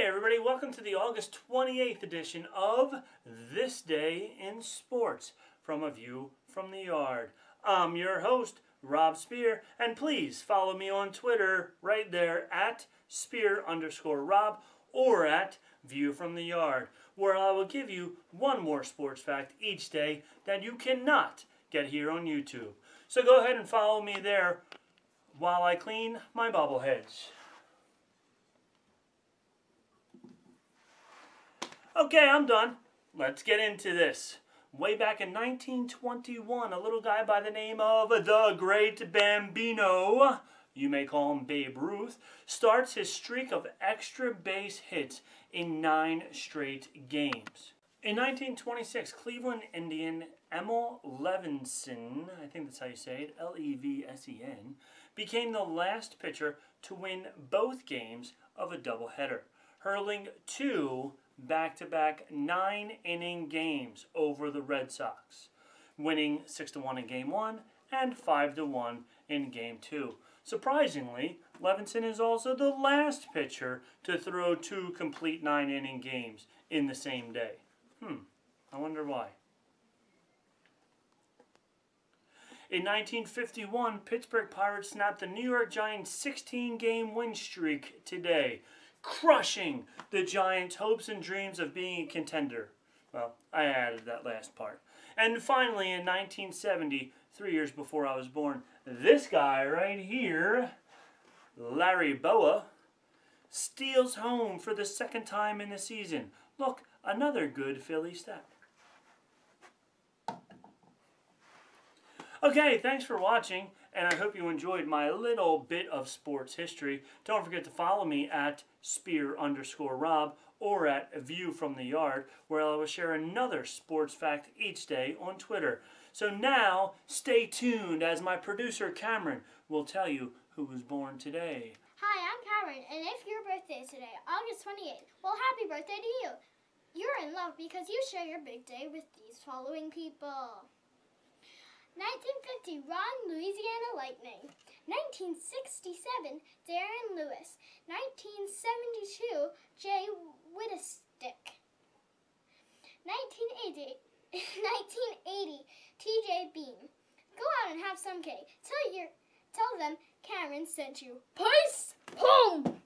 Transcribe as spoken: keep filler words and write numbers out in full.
Hey everybody, welcome to the August twenty-eighth edition of This Day in Sports from a View From the Yard. I'm your host, Rob Spear, and please follow me on Twitter right there at Spear underscore Rob or at View From the Yard, where I will give you one more sports fact each day that you cannot get here on YouTube. So go ahead and follow me there while I clean my bobbleheads. Okay, I'm done. Let's get into this. Way back in nineteen twenty-one, a little guy by the name of the Great Bambino, you may call him Babe Ruth, starts his streak of extra base hits in nine straight games. In nineteen twenty-six, Cleveland Indian Emil Levinson, I think that's how you say it, L E V S E N, became the last pitcher to win both games of a doubleheader, hurling two back-to-back nine-inning games over the Red Sox, winning six to one in Game one and five to one in Game two. Surprisingly, Levinson is also the last pitcher to throw two complete nine-inning games in the same day. Hmm, I wonder why. In nineteen fifty-one, Pittsburgh Pirates snapped the New York Giants' sixteen-game win streak today, crushing the Giants' hopes and dreams of being a contender. Well, I added that last part. And finally, in nineteen seventy, three years before I was born, this guy right here, Larry Boa, steals home for the second time in the season. Look, another good Philly stat. Okay, thanks for watching, and I hope you enjoyed my little bit of sports history. Don't forget to follow me at Spear underscore Rob or at View From the Yard, where I will share another sports fact each day on Twitter. So now, stay tuned as my producer Cameron will tell you who was born today. Hi, I'm Cameron, and if your birthday is today, August twenty-eighth, well, happy birthday to you. You're in love because you share your big day with these following people. nineteen fifty, Ron Louisiana Lightning. nineteen sixty-seven, Darren Lewis. nineteen seventy-two, Jay Whitestick. nineteen eighty, nineteen eighty, T J Beam. Go out and have some cake. Tell your, tell them Cameron sent you. Peace! Home!